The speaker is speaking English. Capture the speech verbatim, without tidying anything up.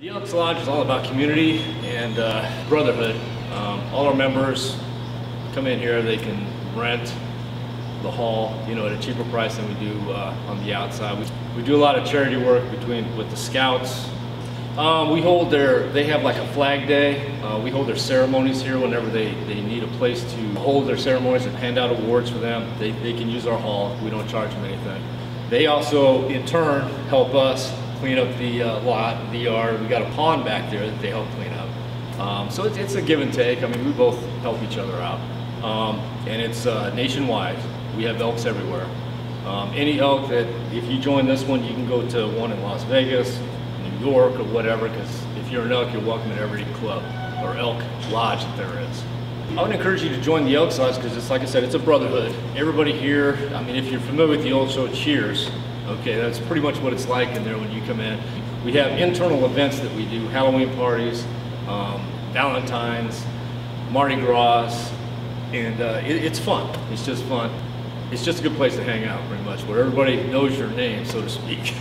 The Elks Lodge is all about community and uh, brotherhood. Um, all our members come in here, they can rent the hall, you know, at a cheaper price than we do uh, on the outside. We, we do a lot of charity work between with the Scouts. Um, we hold their, they have like a Flag Day. Uh, we hold their ceremonies here whenever they, they need a place to hold their ceremonies and hand out awards for them. They, they can use our hall, we don't charge them anything. They also, in turn, help us clean up the uh, lot, the yard. We got a pond back there that they help clean up. Um, so it's, it's a give and take. I mean, we both help each other out. Um, and it's uh, nationwide. We have Elks everywhere. Um, any Elk that, if you join this one, you can go to one in Las Vegas, New York, or whatever, because if you're an Elk, you're welcome at every club or Elk Lodge that there is. I would encourage you to join the Elks Lodge because it's, like I said, it's a brotherhood. Everybody here, I mean, if you're familiar with the old show Cheers, okay, that's pretty much what it's like in there when you come in. We have internal events that we do, Halloween parties, um, Valentine's, Mardi Gras, and uh, it, it's fun. It's just fun. It's just a good place to hang out, pretty much, where everybody knows your name, so to speak.